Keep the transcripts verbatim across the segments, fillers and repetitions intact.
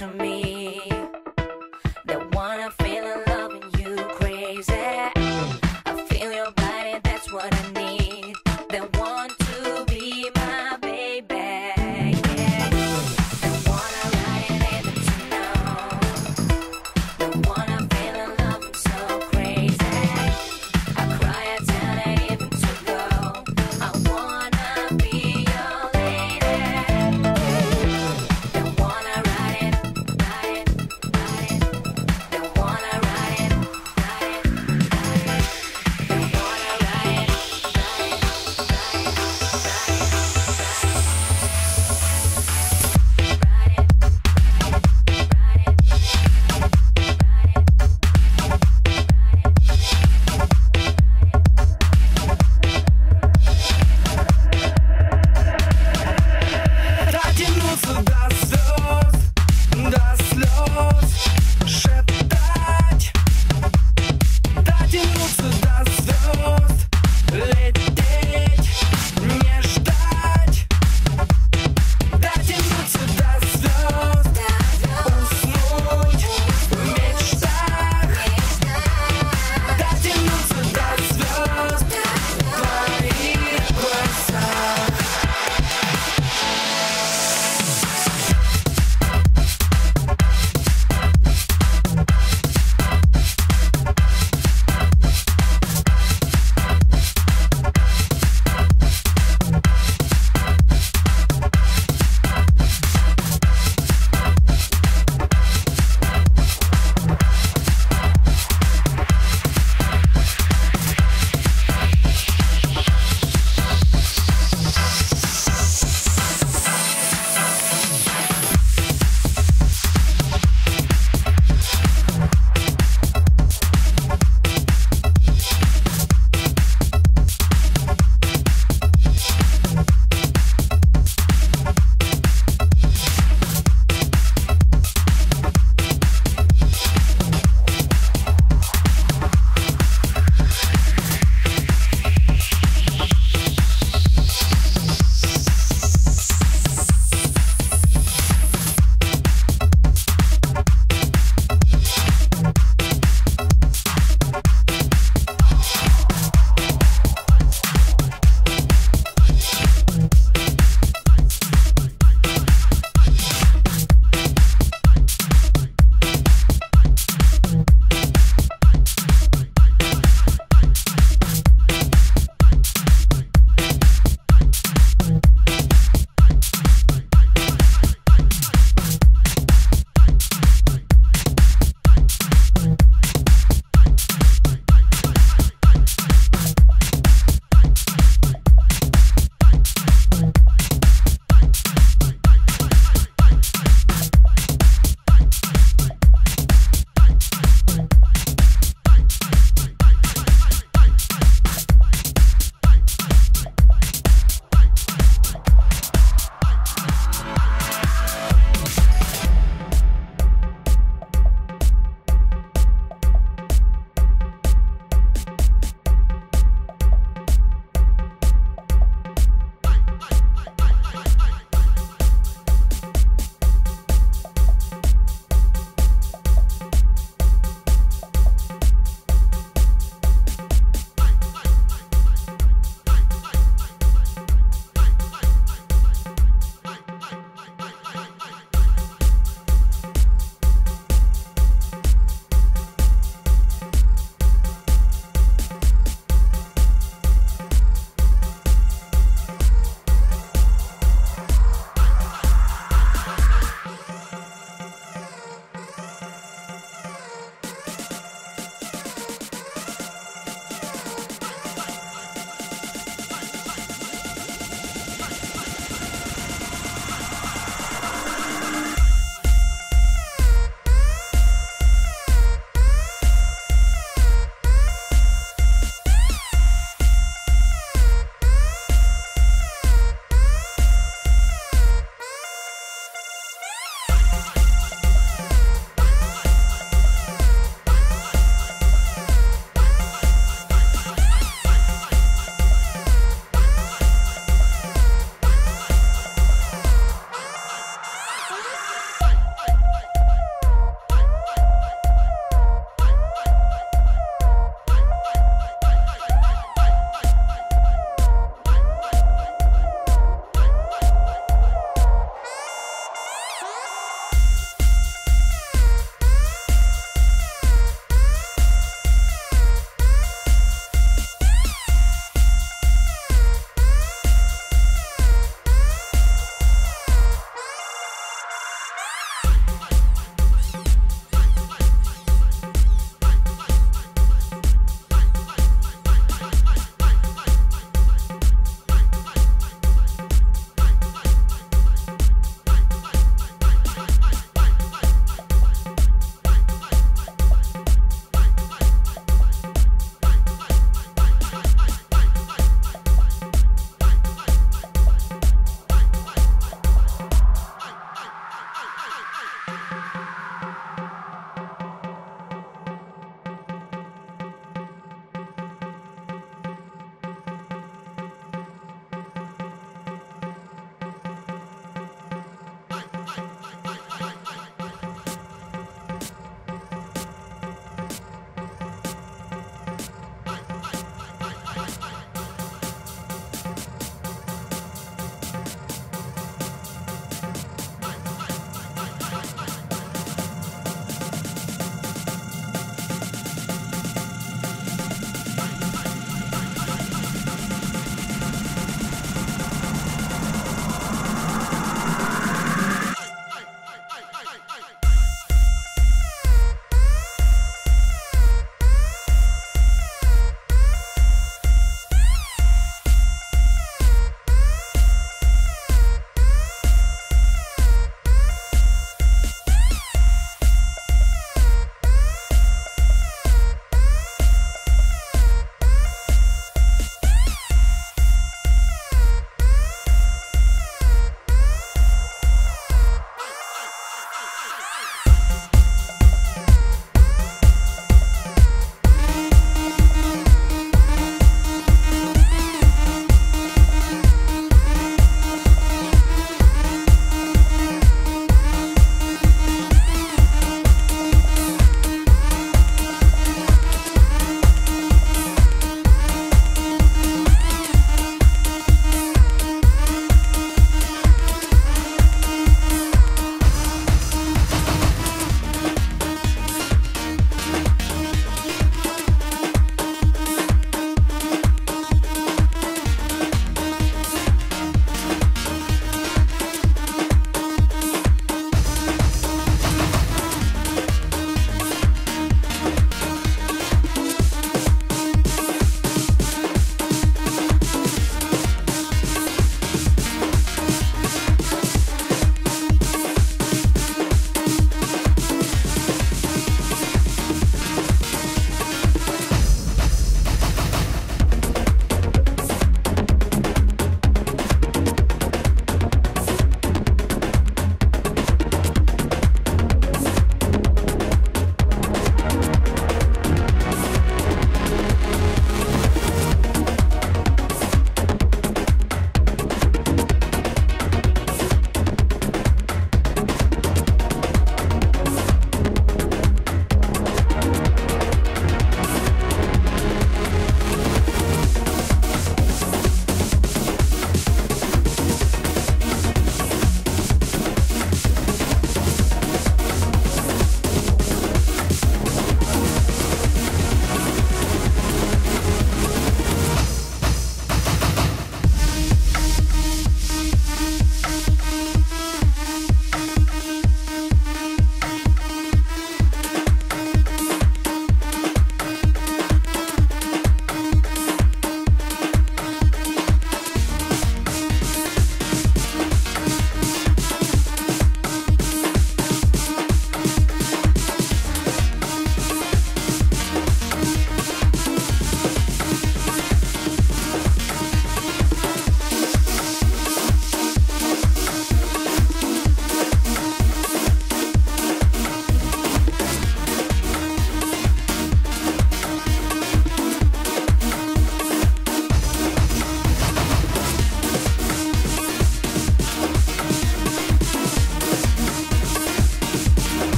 to me. The one I feel in love and you crazy. I feel your body, that's what I need. The one to be my baby. Yeah. The one I ride and able to know. The one I feel in love and so crazy. I cry, I tell her even to go. I wanna be your lady. The one I ride and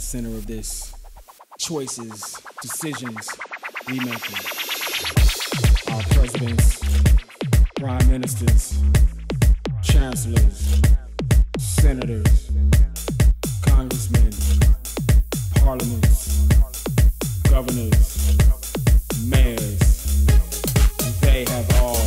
Center of this, choices, decisions, we make them. Our presidents, prime ministers, chancellors, senators, congressmen, parliaments, governors, mayors, they have all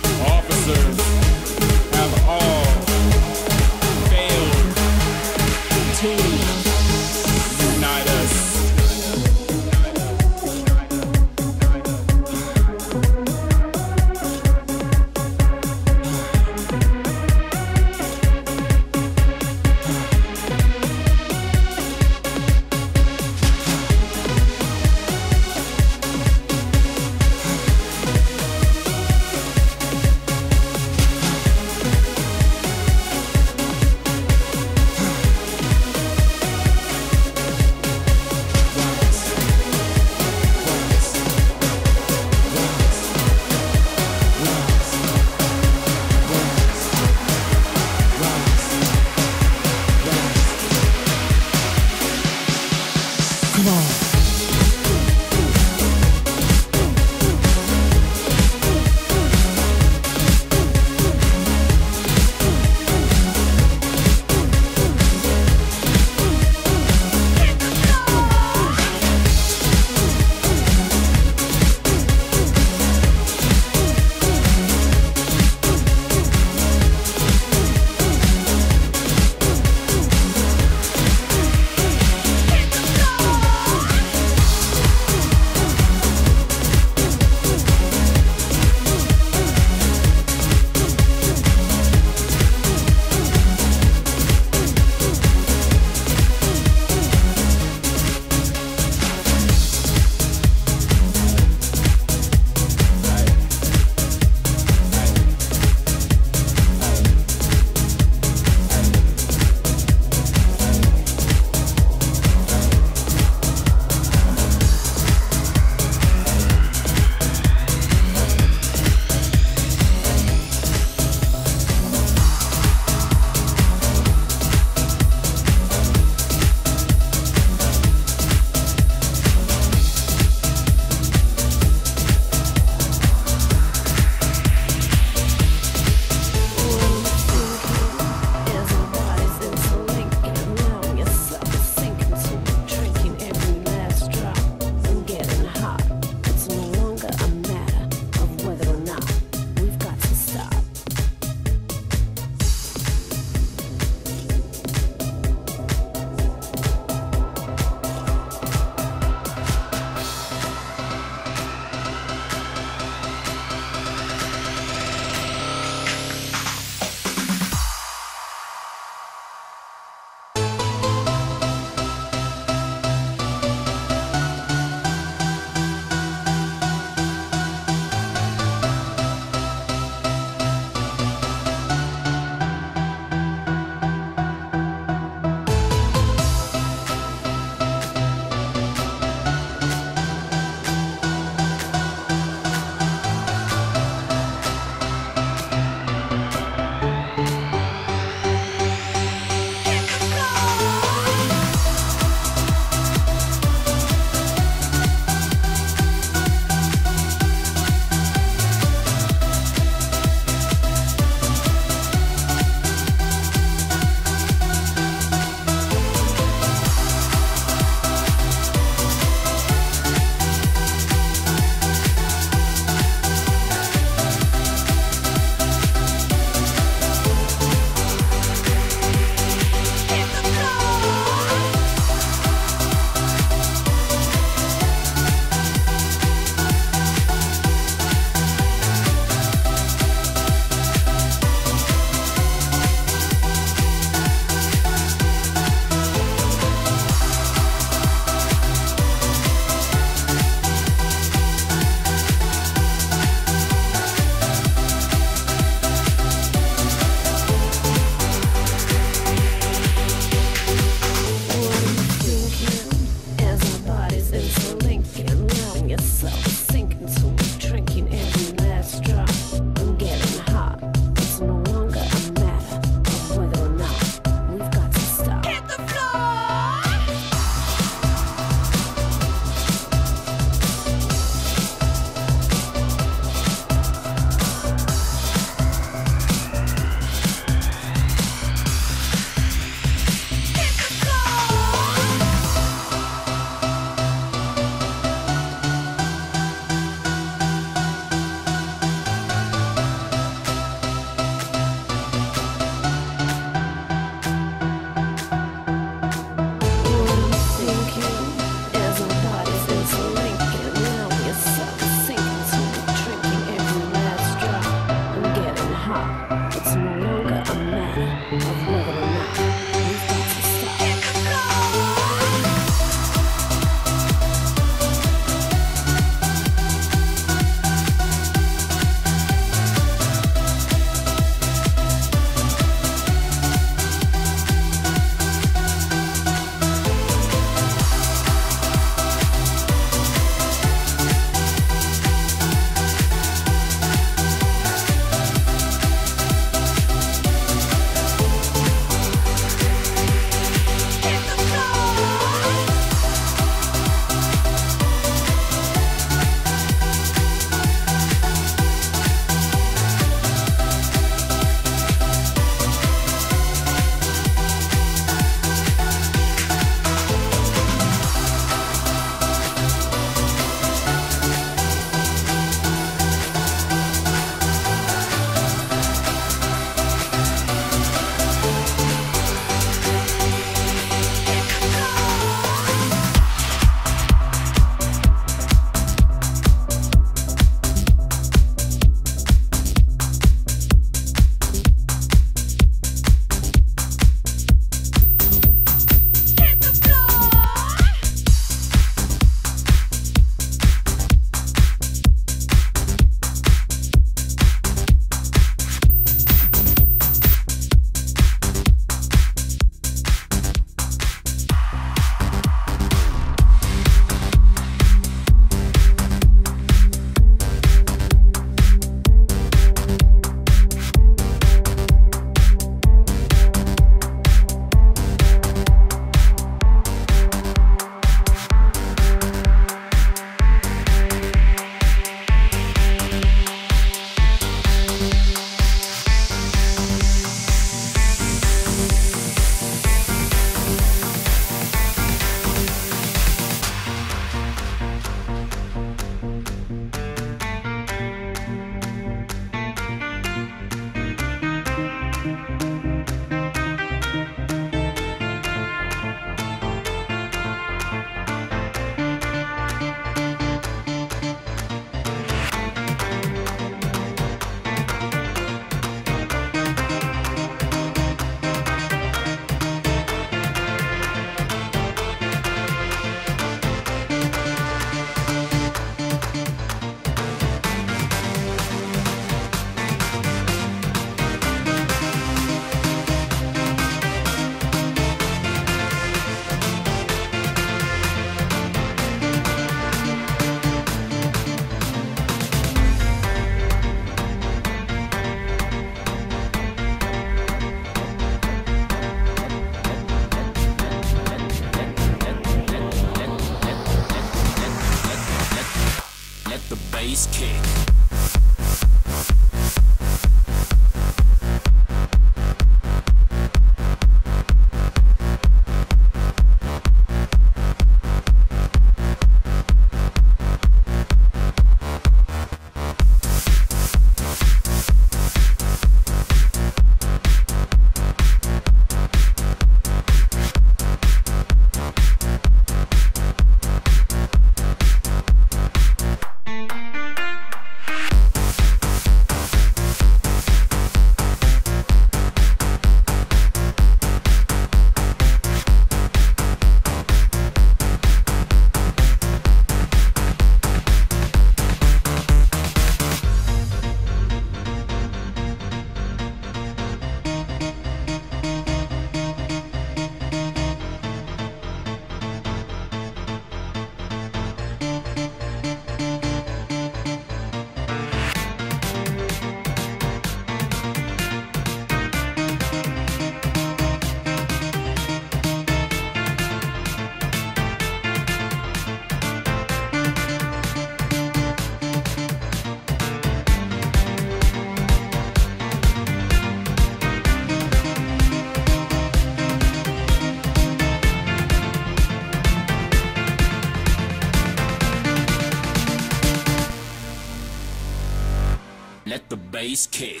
Let the bass kick.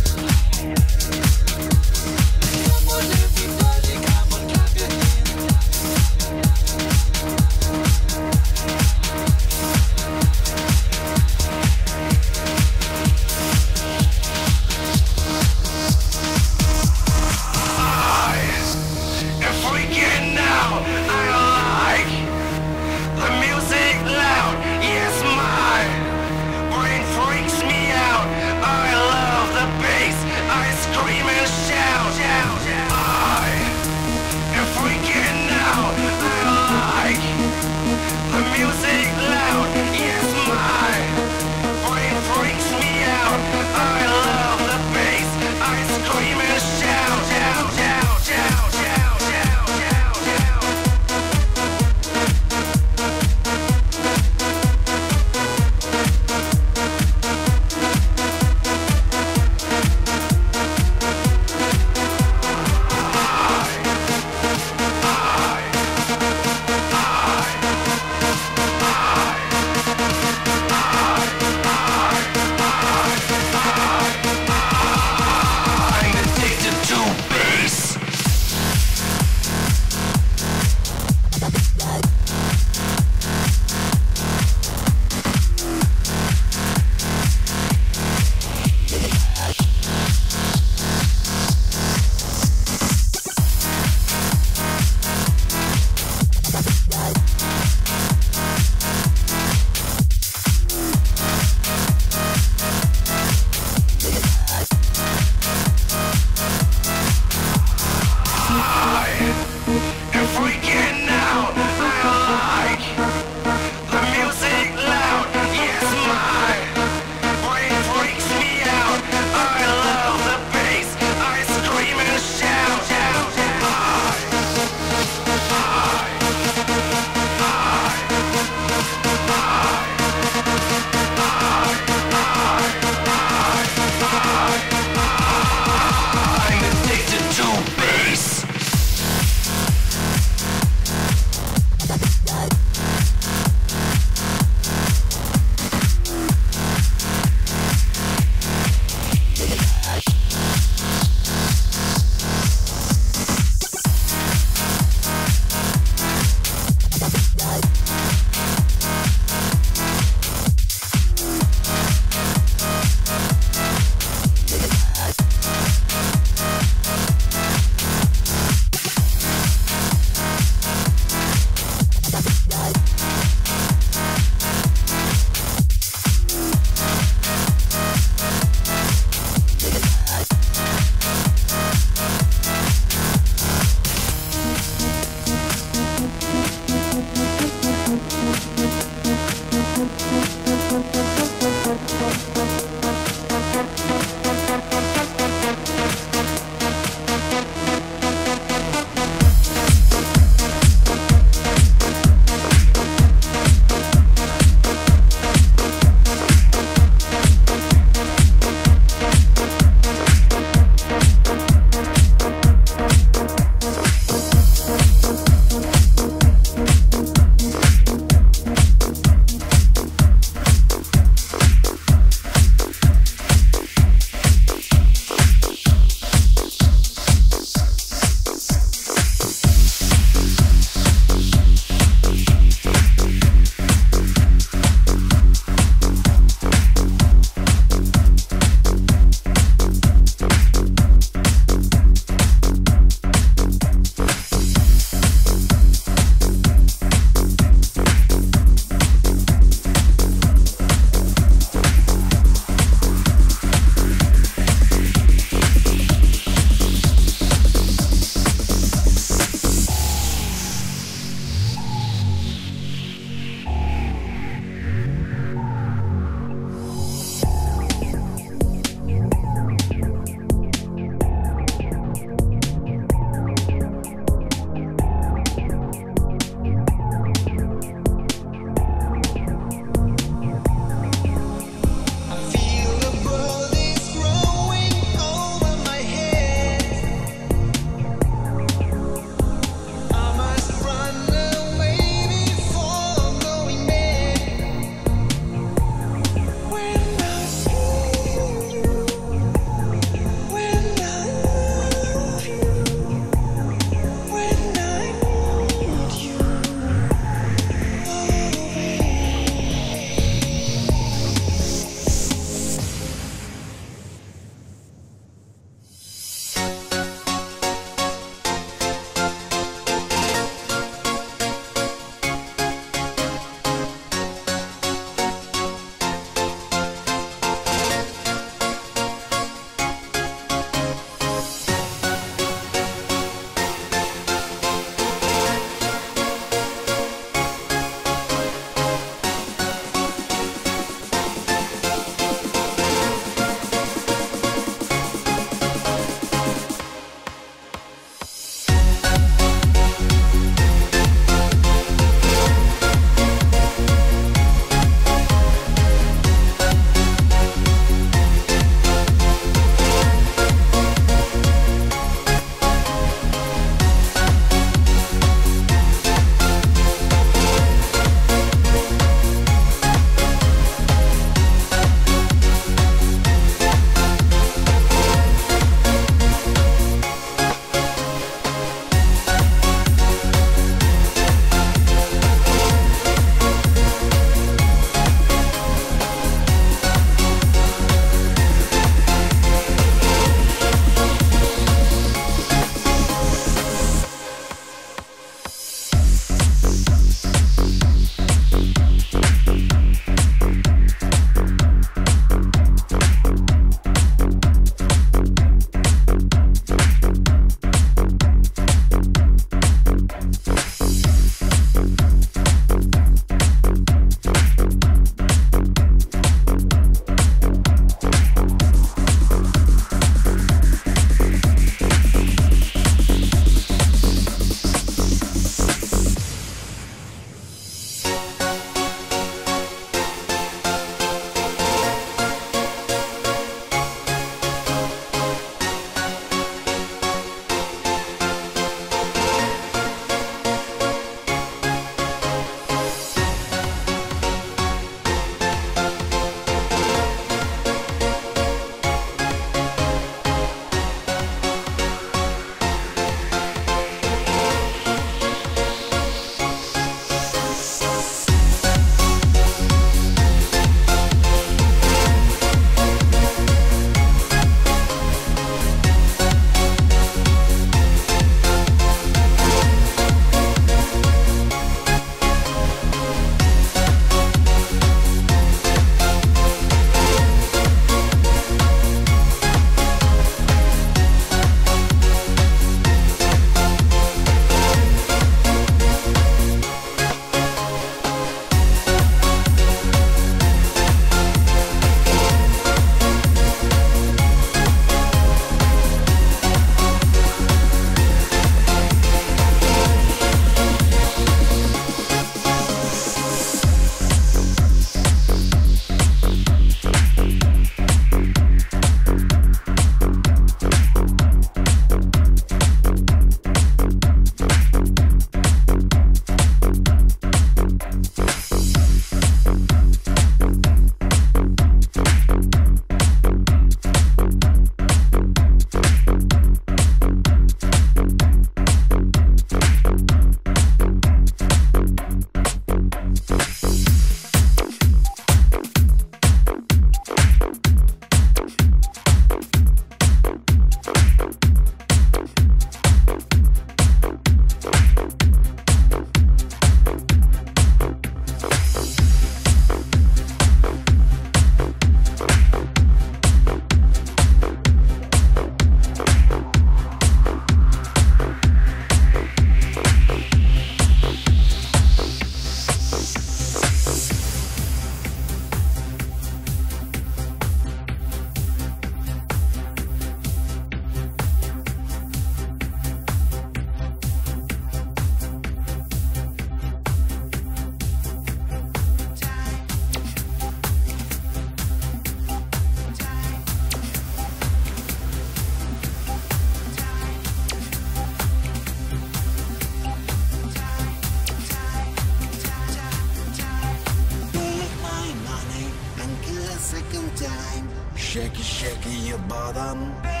Shake it, shake it, your bottom.